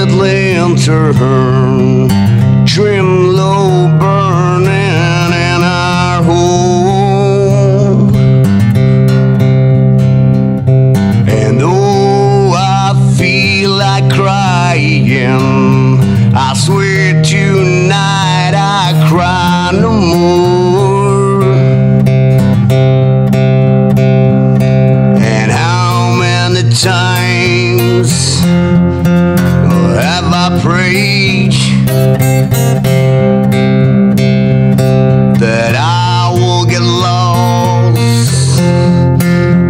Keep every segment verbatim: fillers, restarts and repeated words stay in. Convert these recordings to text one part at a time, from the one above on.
Lantern, trim, low, burning in our home. And though I feel like crying, I swear tonight I cry no more. And how many times have I prayed that I will get lost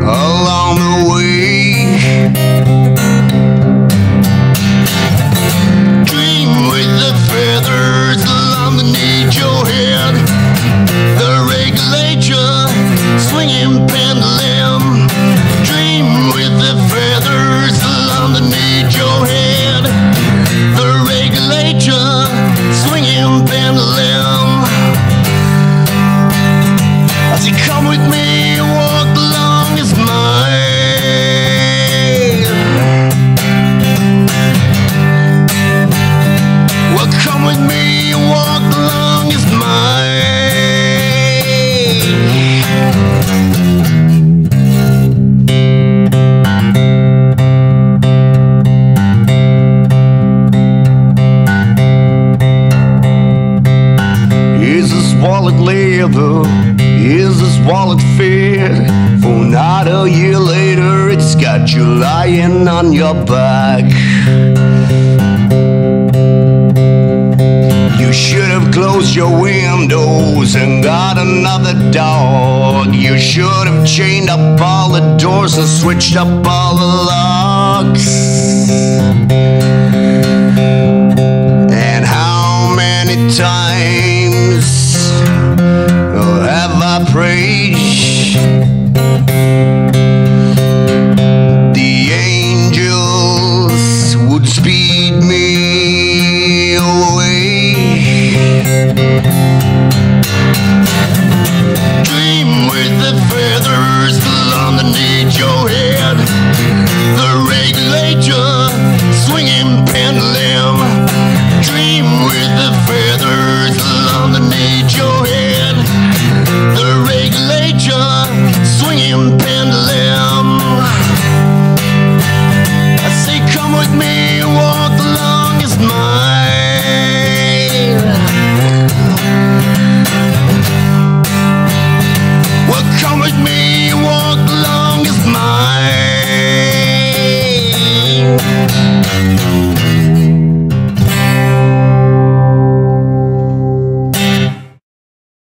along the way? Dream with the feathers along beneath your head, the regulator swinging pendulum. Dream with the feathers along beneath your head, is this wallet fed? For not a year later, it's got you lying on your back. You should have closed your windows and got another dog. You should have chained up all the doors and switched up all the locks. And how many times have I prayed the angels would speed me away? Dream with the feathers along beneath your head, the regulator swinging pendulum. Dream with the